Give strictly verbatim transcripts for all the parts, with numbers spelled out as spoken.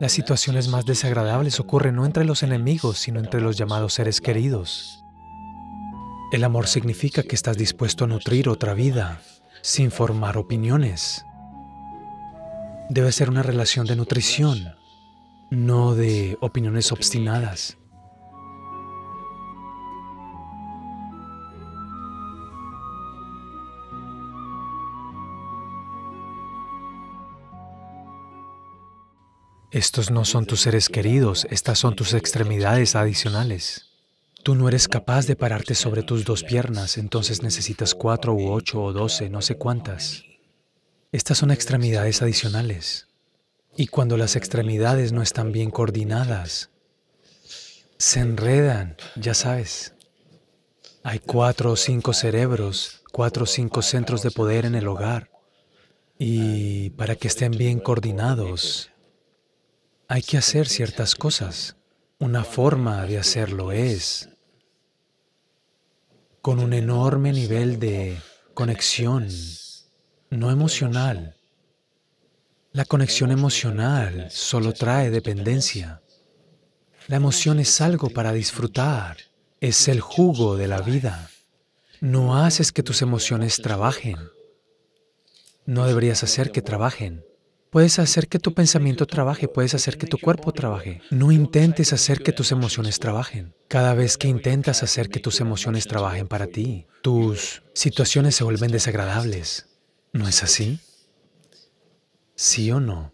Las situaciones más desagradables ocurren no entre los enemigos, sino entre los llamados seres queridos. El amor significa que estás dispuesto a nutrir otra vida, sin formar opiniones. Debe ser una relación de nutrición, no de opiniones obstinadas. Estos no son tus seres queridos, estas son tus extremidades adicionales. Tú no eres capaz de pararte sobre tus dos piernas, entonces necesitas cuatro u ocho o doce, no sé cuántas. Estas son extremidades adicionales. Y cuando las extremidades no están bien coordinadas, se enredan, ya sabes. Hay cuatro o cinco cerebros, cuatro o cinco centros de poder en el hogar. Y para que estén bien coordinados, hay que hacer ciertas cosas. Una forma de hacerlo es con un enorme nivel de conexión, no emocional. La conexión emocional solo trae dependencia. La emoción es algo para disfrutar, es el jugo de la vida. No haces que tus emociones trabajen. No deberías hacer que trabajen. Puedes hacer que tu pensamiento trabaje, puedes hacer que tu cuerpo trabaje. No intentes hacer que tus emociones trabajen. Cada vez que intentas hacer que tus emociones trabajen para ti, tus situaciones se vuelven desagradables. ¿No es así? ¿Sí o no?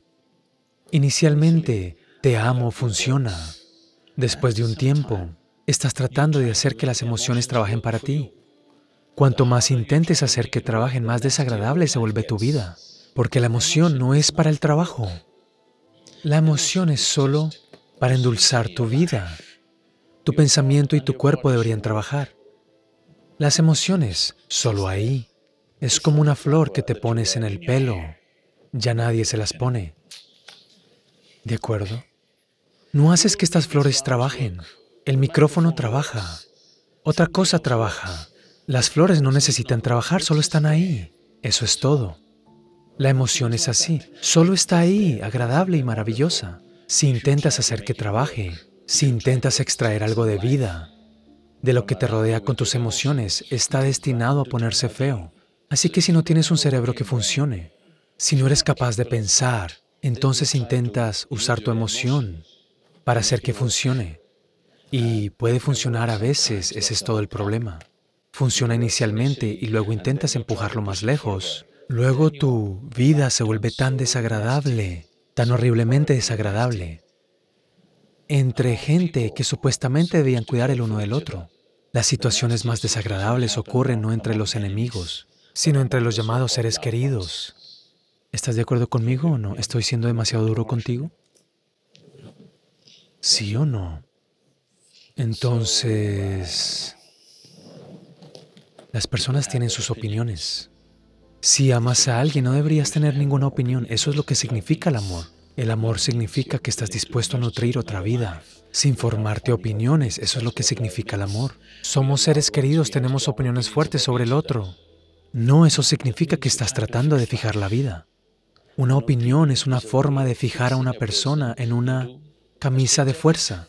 Inicialmente, te amo funciona. Después de un tiempo, estás tratando de hacer que las emociones trabajen para ti. Cuanto más intentes hacer que trabajen, más desagradable se vuelve tu vida. Porque la emoción no es para el trabajo. La emoción es solo para endulzar tu vida. Tu pensamiento y tu cuerpo deberían trabajar. Las emociones, solo ahí. Es como una flor que te pones en el pelo. Ya nadie se las pone. ¿De acuerdo? No haces que estas flores trabajen. El micrófono trabaja. Otra cosa trabaja. Las flores no necesitan trabajar, solo están ahí. Eso es todo. La emoción es así, solo está ahí, agradable y maravillosa. Si intentas hacer que trabaje, si intentas extraer algo de vida, de lo que te rodea con tus emociones, está destinado a ponerse feo. Así que si no tienes un cerebro que funcione, si no eres capaz de pensar, entonces intentas usar tu emoción para hacer que funcione. Y puede funcionar a veces, ese es todo el problema. Funciona inicialmente y luego intentas empujarlo más lejos. Luego tu vida se vuelve tan desagradable, tan horriblemente desagradable, entre gente que supuestamente debían cuidar el uno del otro. Las situaciones más desagradables ocurren no entre los enemigos, sino entre los llamados seres queridos. ¿Estás de acuerdo conmigo o no? ¿Estoy siendo demasiado duro contigo? ¿Sí o no? Entonces, las personas tienen sus opiniones. Si amas a alguien, no deberías tener ninguna opinión. Eso es lo que significa el amor. El amor significa que estás dispuesto a nutrir otra vida, sin formarte opiniones. Eso es lo que significa el amor. Somos seres queridos, tenemos opiniones fuertes sobre el otro. No, eso significa que estás tratando de fijar la vida. Una opinión es una forma de fijar a una persona en una camisa de fuerza.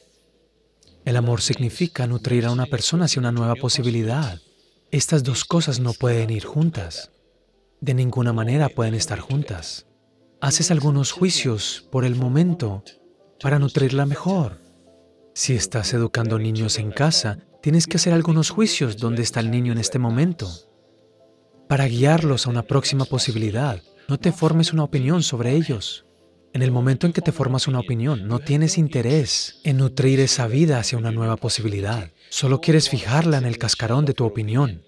El amor significa nutrir a una persona hacia una nueva posibilidad. Estas dos cosas no pueden ir juntas. De ninguna manera pueden estar juntas. Haces algunos juicios por el momento para nutrirla mejor. Si estás educando niños en casa, tienes que hacer algunos juicios dónde está el niño en este momento para guiarlos a una próxima posibilidad. No te formes una opinión sobre ellos. En el momento en que te formas una opinión, no tienes interés en nutrir esa vida hacia una nueva posibilidad. Solo quieres fijarla en el cascarón de tu opinión.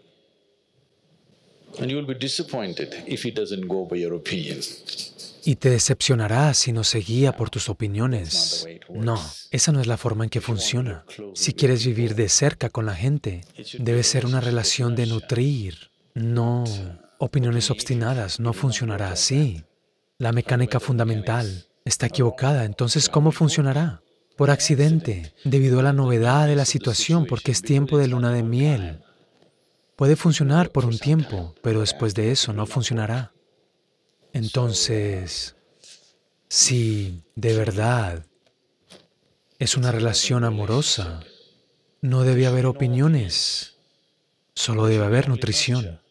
Y te decepcionarás si no se guía por tus opiniones. No, esa no es la forma en que funciona. Si quieres vivir de cerca con la gente, debe ser una relación de nutrir, no opiniones obstinadas. No funcionará así. La mecánica fundamental está equivocada. Entonces, ¿cómo funcionará? Por accidente, debido a la novedad de la situación, porque es tiempo de luna de miel. Puede funcionar por un tiempo, pero después de eso no funcionará. Entonces, Sí, de verdad. Es una relación amorosa. No debe haber opiniones, solo debe haber nutrición.